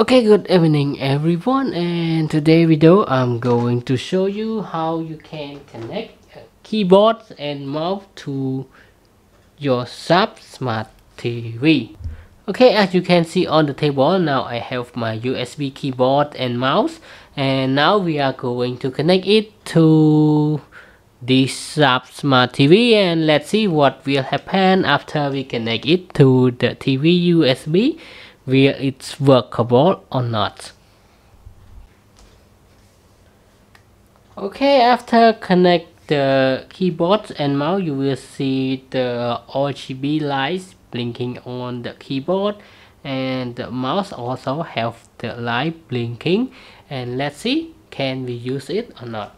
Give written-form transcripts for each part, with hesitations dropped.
Okay, good evening everyone, and today video I'm going to show you how you can connect keyboard and mouse to your SHARP Smart TV. Okay, as you can see on the table, now I have my USB keyboard and mouse, and now we are going to connect it to the SHARP Smart TV, and let's see what will happen after we connect it to the TV USB. Whether it's workable or not. Okay, after connect the keyboard and mouse, you will see the RGB lights blinking on the keyboard, and the mouse also have the light blinking, and let's see can we use it or not.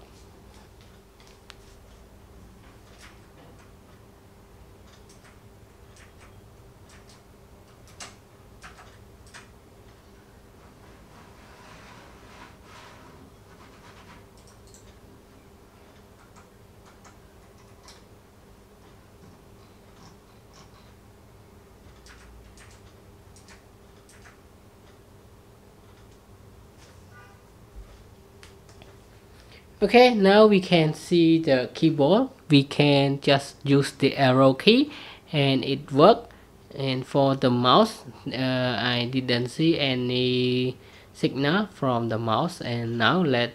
Okay, now we can see the keyboard. We can just use the arrow key and it worked. And for the mouse, I didn't see any signal from the mouse. And now let's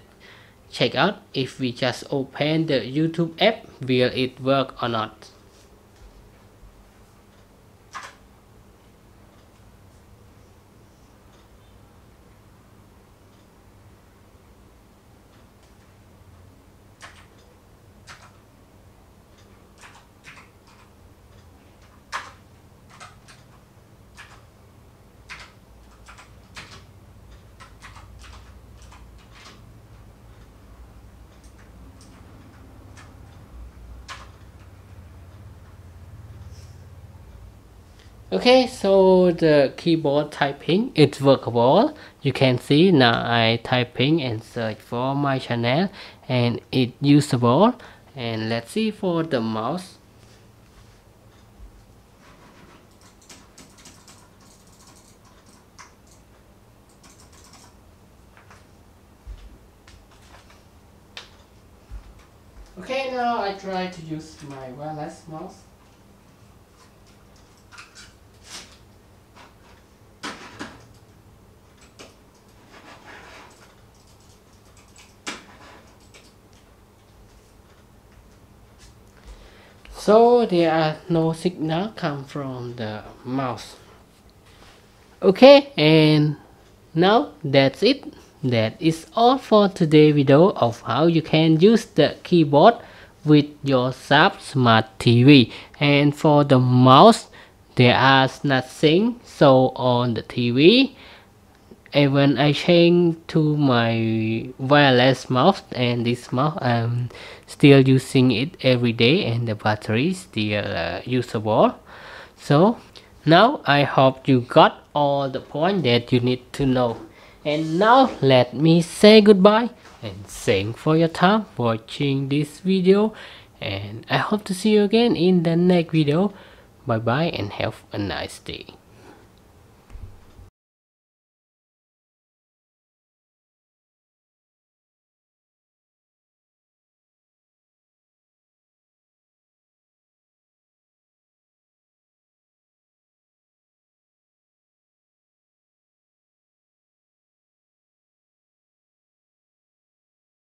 check out if we just open the YouTube app, will it work or not. Okay, so the keyboard typing, it's workable. You can see now I typing and search for my channel, and it's usable. And let's see for the mouse. Okay, now I try to use my wireless mouse. So there are no signal come from the mouse. Okay, and now that's it. That is all for today's video of how you can use the keyboard with your SHARP Smart TV. And for the mouse, there are nothing so on the TV. And when I change to my wireless mouse, and this mouse I'm still using it every day, and the battery is still usable. So now I hope you got all the points that you need to know. And now let me say goodbye, and thanks for your time watching this video, and I hope to see you again in the next video. Bye bye and have a nice day.